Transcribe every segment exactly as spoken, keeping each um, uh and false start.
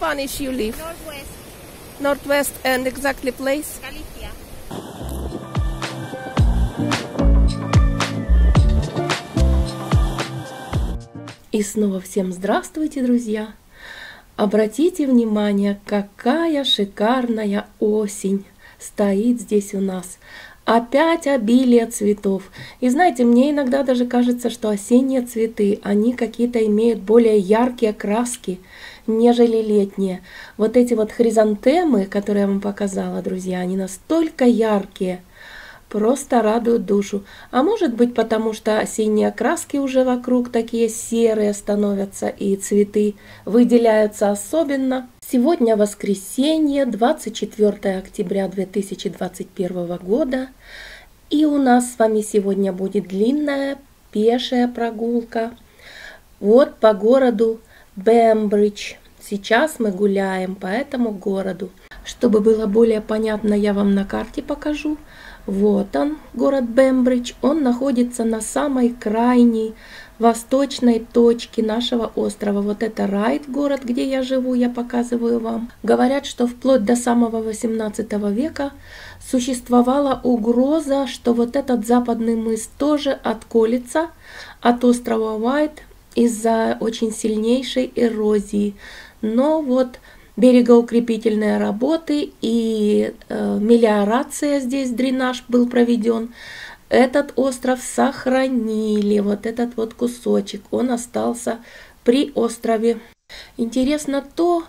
Spanish you live? Northwest. Northwest and exactly place? Галисия. И снова всем здравствуйте, друзья! Обратите внимание, какая шикарная осень стоит здесь у нас. Опять обилие цветов. И знаете, мне иногда даже кажется, что осенние цветы, они какие-то имеют более яркие краски, нежели летние. Вот эти вот хризантемы, которые я вам показала, друзья, они настолько яркие, просто радуют душу. А может быть, потому что осенние краски уже вокруг такие серые становятся, и цветы выделяются особенно. Сегодня воскресенье, двадцать четвёртое октября две тысячи двадцать первого года, и у нас с вами сегодня будет длинная пешая прогулка вот по городу Бембридж. Сейчас мы гуляем по этому городу. Чтобы было более понятно, я вам на карте покажу. Вот он, город Бембридж. Он находится на самой крайней восточной точки нашего острова. Вот это Райт, город, где я живу, я показываю вам. Говорят, что вплоть до самого восемнадцатого века существовала угроза, что вот этот западный мыс тоже отколется от острова Уайт из-за очень сильнейшей эрозии. Но вот берегоукрепительные работы и э, мелиорация, здесь дренаж был проведен. Этот остров сохранили, вот этот вот кусочек, он остался при острове. Интересно то,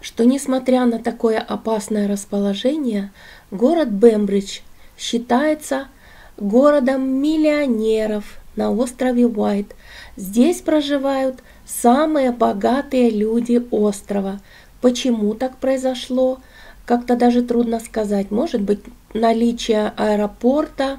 что несмотря на такое опасное расположение, город Бембридж считается городом миллионеров на острове Уайт. Здесь проживают самые богатые люди острова. Почему так произошло, как-то даже трудно сказать. Может быть, наличие аэропорта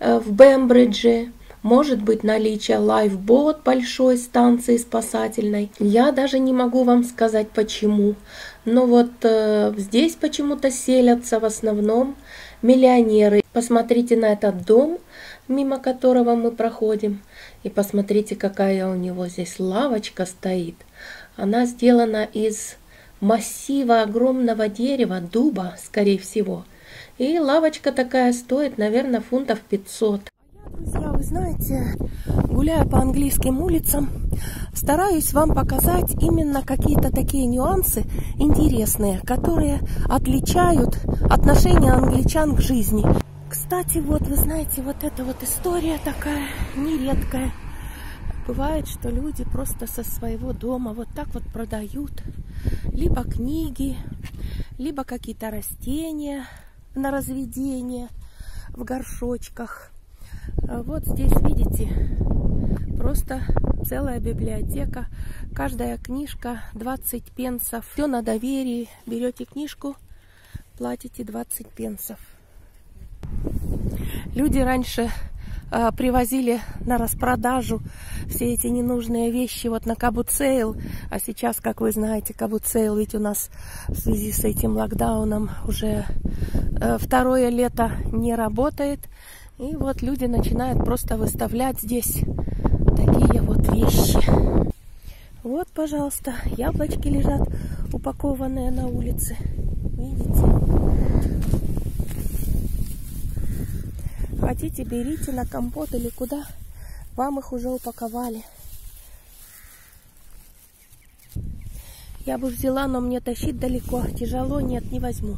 в Бембридже, может быть, наличие лайфбот, большой станции спасательной. Я даже не могу вам сказать почему. Но вот э, здесь почему-то селятся в основном миллионеры. Посмотрите на этот дом, мимо которого мы проходим. И посмотрите, какая у него здесь лавочка стоит. Она сделана из массива огромного дерева, дуба, скорее всего. И лавочка такая стоит, наверное, фунтов пятьсот. Друзья, вы знаете, гуляя по английским улицам, стараюсь вам показать именно какие-то такие нюансы интересные, которые отличают отношение англичан к жизни. Кстати, вот вы знаете, вот эта вот история такая нередкая. Бывает, что люди просто со своего дома вот так вот продают либо книги, либо какие-то растения на разведение в горшочках. Вот здесь, видите, просто целая библиотека. Каждая книжка двадцать пенсов. Все на доверии. Берете книжку, платите двадцать пенсов. Люди раньше э, привозили на распродажу все эти ненужные вещи вот на кабу-сейл. А сейчас, как вы знаете, кабу-сейл ведь у нас в связи с этим локдауном уже э, второе лето не работает. И вот люди начинают просто выставлять здесь такие вот вещи. Вот, пожалуйста, яблочки лежат упакованные на улице. Видите? Хотите, берите на компот или куда, вам их уже упаковали. Я бы взяла, но мне тащить далеко, тяжело, нет, не возьму.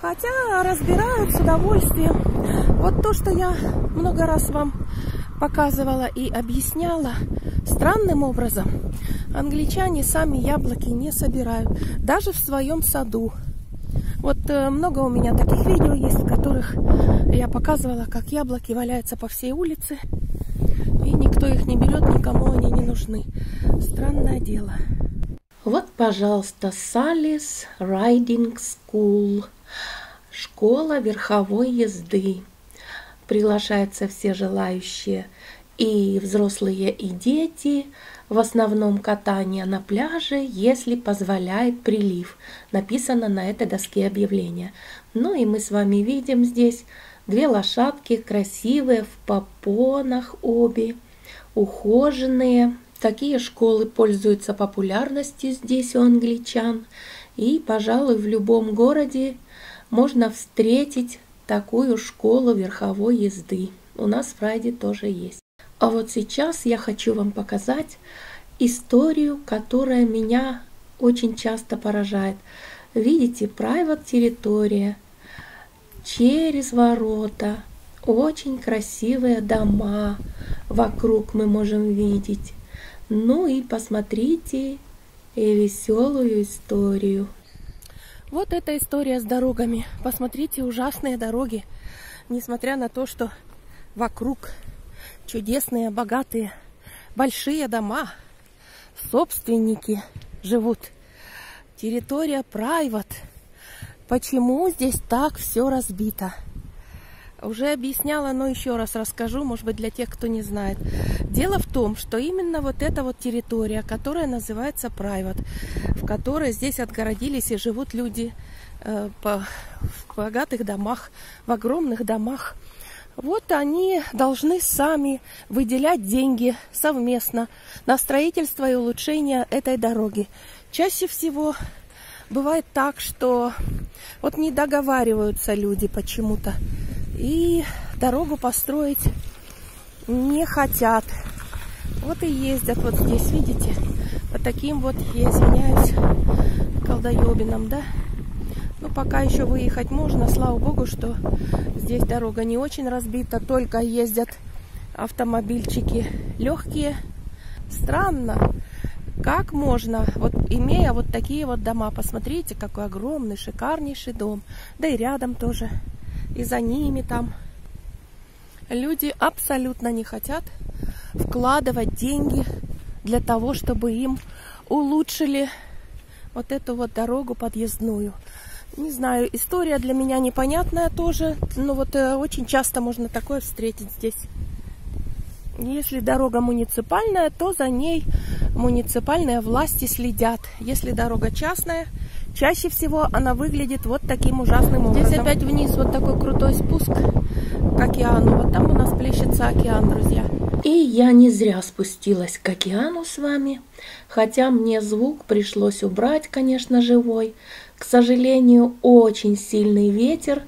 Хотя разбирают с удовольствием. Вот то, что я много раз вам показывала и объясняла, странным образом англичане сами яблоки не собирают, даже в своем саду. Вот много у меня таких видео есть, в которых я показывала, как яблоки валяются по всей улице, и никто их не берет, никому они не нужны. Странное дело. Вот, пожалуйста, Salis Riding School. Школа верховой езды. Приглашаются все желающие, и взрослые, и дети. В основном катание на пляже, если позволяет прилив. Написано на этой доске объявления. Ну и мы с вами видим здесь две лошадки, красивые, в попонах обе, ухоженные. Такие школы пользуются популярностью здесь у англичан, и, пожалуй, в любом городе можно встретить такую школу верховой езды. У нас в Райде тоже есть. А вот сейчас я хочу вам показать историю, которая меня очень часто поражает. Видите, private территория, через ворота, очень красивые дома вокруг мы можем видеть. Ну и посмотрите и веселую историю. Вот эта история с дорогами. Посмотрите, ужасные дороги. Несмотря на то, что вокруг чудесные, богатые, большие дома, собственники живут. Территория private. Почему здесь так все разбито? Уже объясняла, но еще раз расскажу, может быть, для тех, кто не знает. Дело в том, что именно вот эта вот территория, которая называется private, в которой здесь отгородились и живут люди э, по, в богатых домах, в огромных домах, вот они должны сами выделять деньги совместно на строительство и улучшение этой дороги. Чаще всего бывает так, что вот не договариваются люди почему-то. И дорогу построить не хотят. Вот и ездят вот здесь, видите? Вот таким вот, я извиняюсь, колдоебином, да? Ну, пока еще выехать можно. Слава богу, что здесь дорога не очень разбита. Только ездят автомобильчики легкие. Странно, как можно, вот имея вот такие вот дома. Посмотрите, какой огромный, шикарнейший дом. Да и рядом тоже. И за ними там люди абсолютно не хотят вкладывать деньги для того, чтобы им улучшили вот эту вот дорогу подъездную. Не знаю, история для меня непонятная тоже, но вот очень часто можно такое встретить здесь. Если дорога муниципальная, то за ней муниципальные власти следят. Если дорога частная, чаще всего она выглядит вот таким ужасным образом. Здесь опять вниз вот такой крутой спуск к океану. Вот там у нас плещется океан, друзья. И я не зря спустилась к океану с вами. Хотя мне звук пришлось убрать, конечно, живой. К сожалению, очень сильный ветер,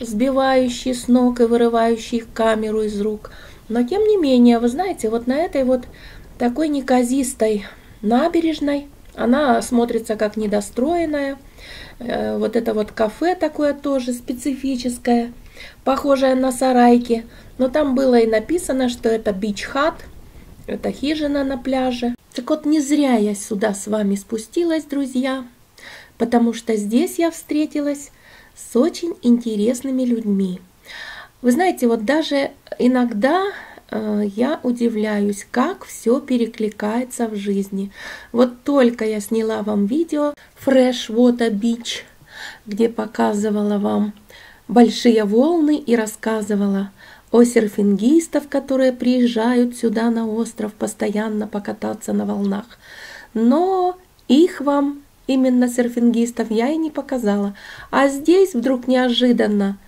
сбивающий с ног и вырывающий камеру из рук. Но тем не менее, вы знаете, вот на этой вот такой неказистой набережной она смотрится как недостроенная. Вот это вот кафе такое тоже специфическое, похожее на сарайки. Но там было и написано, что это бич-хат, это хижина на пляже. Так вот, не зря я сюда с вами спустилась, друзья, потому что здесь я встретилась с очень интересными людьми. Вы знаете, вот даже иногда я удивляюсь, как все перекликается в жизни. Вот только я сняла вам видео Freshwater Beach, где показывала вам большие волны и рассказывала о серфингистов, которые приезжают сюда на остров постоянно покататься на волнах. Но их вам, именно серфингистов, я и не показала. А здесь вдруг неожиданно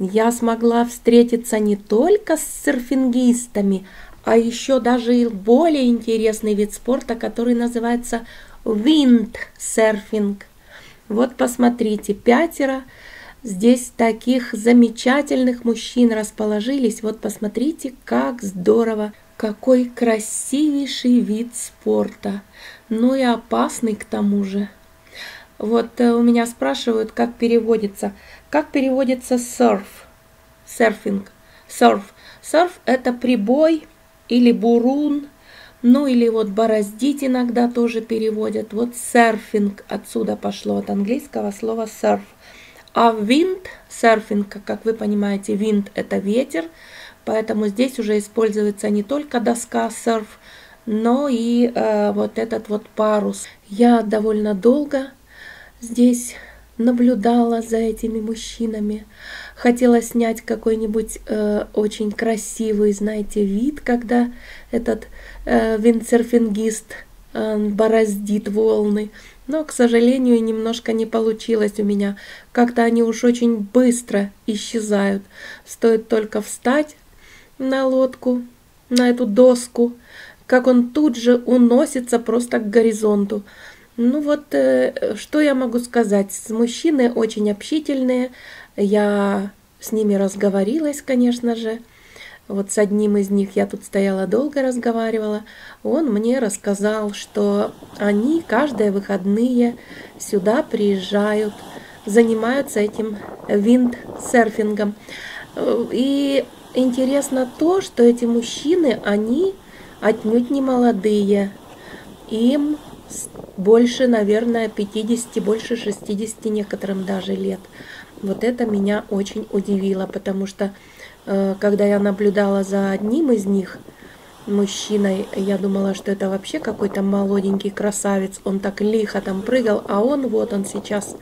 я смогла встретиться не только с серфингистами, а еще даже и более интересный вид спорта, который называется виндсерфинг. Вот посмотрите, пятеро здесь таких замечательных мужчин расположились. Вот посмотрите, как здорово, какой красивейший вид спорта, ну и опасный к тому же. Вот у меня спрашивают, как переводится. Как переводится серф? Серфинг. Серф. Серф – это прибой или бурун. Ну или вот бороздить иногда тоже переводят. Вот серфинг отсюда пошло, от английского слова серф. А винд серфинг, как вы понимаете, винд – это ветер. Поэтому здесь уже используется не только доска серф, но и э, вот этот вот парус. Я довольно долго здесь наблюдала за этими мужчинами. Хотела снять какой-нибудь э, очень красивый, знаете, вид, когда этот э, виндсерфингист э, бороздит волны. Но, к сожалению, немножко не получилось у меня. Как-то они уж очень быстро исчезают. Стоит только встать на лодку, на эту доску, как он тут же уносится просто к горизонту. Ну вот, э, что я могу сказать? Мужчины очень общительные, я с ними разговорилась, конечно же. Вот с одним из них я тут стояла долго, разговаривала. Он мне рассказал, что они каждые выходные сюда приезжают, занимаются этим виндсерфингом. И интересно то, что эти мужчины, они отнюдь не молодые. Им больше, наверное, пятидесяти, больше шестидесяти некоторым даже лет. Вот это меня очень удивило, потому что когда я наблюдала за одним из них, мужчиной, я думала, что это вообще какой-то молоденький красавец, он так лихо там прыгал, а он, вот он сейчас,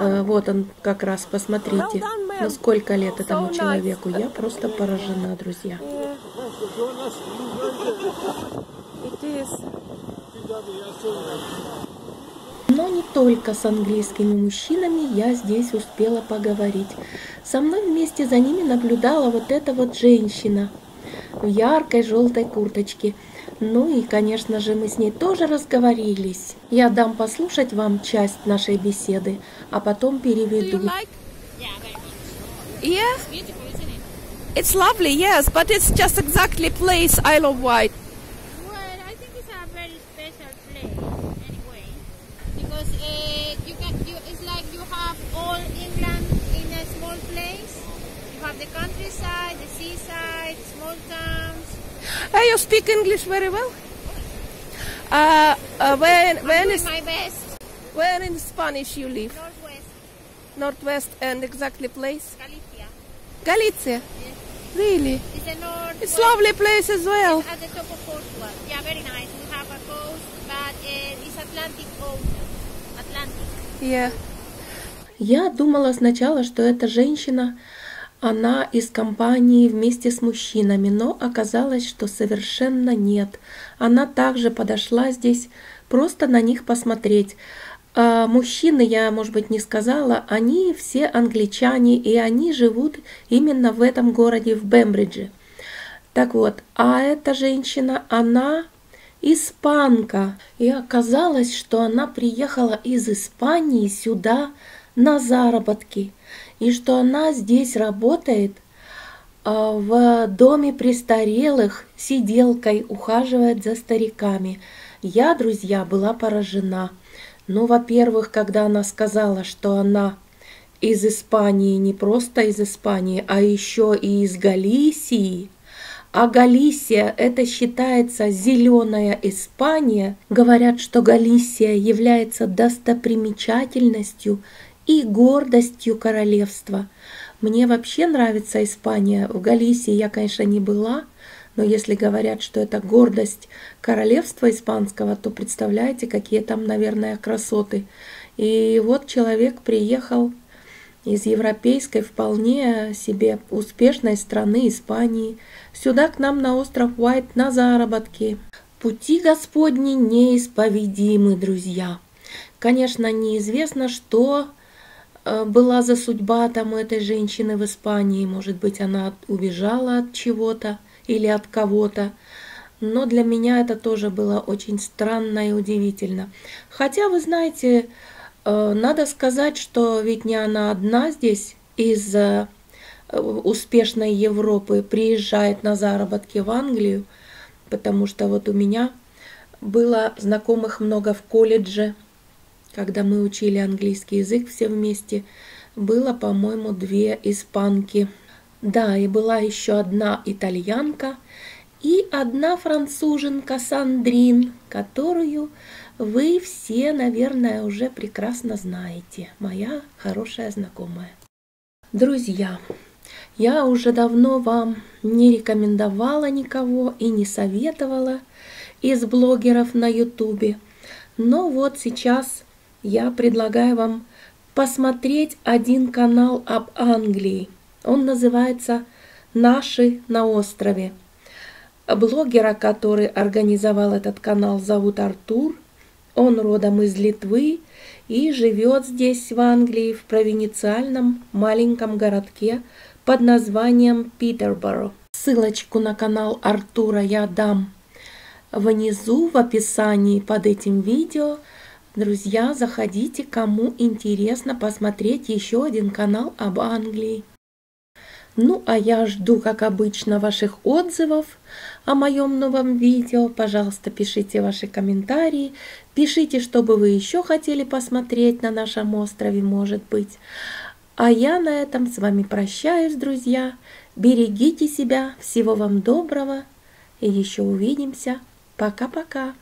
вот он как раз, посмотрите, ну сколько лет этому человеку, я просто поражена, друзья. Но не только с английскими мужчинами я здесь успела поговорить. Со мной вместе за ними наблюдала вот эта вот женщина в яркой желтой курточке. Ну и, конечно же, мы с ней тоже разговорились. Я дам послушать вам часть нашей беседы, а потом переведу. The countryside, the seaside, small towns. Hey, you speak English very well. Uh, uh, where, where is my best? Where in Spanish you live? Northwest. Northwest, and exactly place? Galicia. Galicia. Yes. Really? It's a north. It's lovely place as well. It's at the top of Portugal. Yeah, very nice. We have a coast, but uh, it's Atlantic Ocean. Atlantic. Yeah. Я думала сначала, что эта женщина, она из компании вместе с мужчинами, но оказалось, что совершенно нет. Она также подошла здесь просто на них посмотреть. А мужчины, я, может быть, не сказала, они все англичане, и они живут именно в этом городе, в Бембридже. Так вот, а эта женщина, она испанка. И оказалось, что она приехала из Испании сюда на заработки. И что она здесь работает в доме престарелых, сиделкой, ухаживает за стариками. Я, друзья, была поражена. Ну, во-первых, когда она сказала, что она из Испании, не просто из Испании, а еще и из Галисии. А Галисия – это считается зеленая Испания. Говорят, что Галисия является достопримечательностью и гордостью королевства. Мне вообще нравится Испания. В Галисии я, конечно, не была, но если говорят, что это гордость королевства испанского, то представляете, какие там, наверное, красоты. И вот человек приехал из европейской, вполне себе успешной страны Испании сюда к нам на остров Уайт на заработки. Пути Господни неисповедимы, друзья. Конечно, неизвестно, что была за судьба там у этой женщины в Испании. Может быть, она убежала от чего-то или от кого-то. Но для меня это тоже было очень странно и удивительно. Хотя, вы знаете, надо сказать, что ведь не она одна здесь из успешной Европы приезжает на заработки в Англию. Потому что вот у меня было знакомых много в колледже. Когда мы учили английский язык все вместе, было, по-моему, две испанки. Да, и была еще одна итальянка и одна француженка Сандрин, которую вы все, наверное, уже прекрасно знаете. Моя хорошая знакомая. Друзья, я уже давно вам не рекомендовала никого и не советовала из блогеров на ютубе. Но вот сейчас я предлагаю вам посмотреть один канал об Англии. Он называется «Наши на острове». Блогера, который организовал этот канал, зовут Артур. Он родом из Литвы и живет здесь, в Англии, в провинциальном маленьком городке под названием Питерборо. Ссылочку на канал Артура я дам внизу в описании под этим видео. Друзья, заходите, кому интересно посмотреть еще один канал об Англии. Ну, а я жду, как обычно, ваших отзывов о моем новом видео. Пожалуйста, пишите ваши комментарии, пишите, что бы вы еще хотели посмотреть на нашем острове, может быть. А я на этом с вами прощаюсь, друзья. Берегите себя, всего вам доброго и еще увидимся. Пока-пока!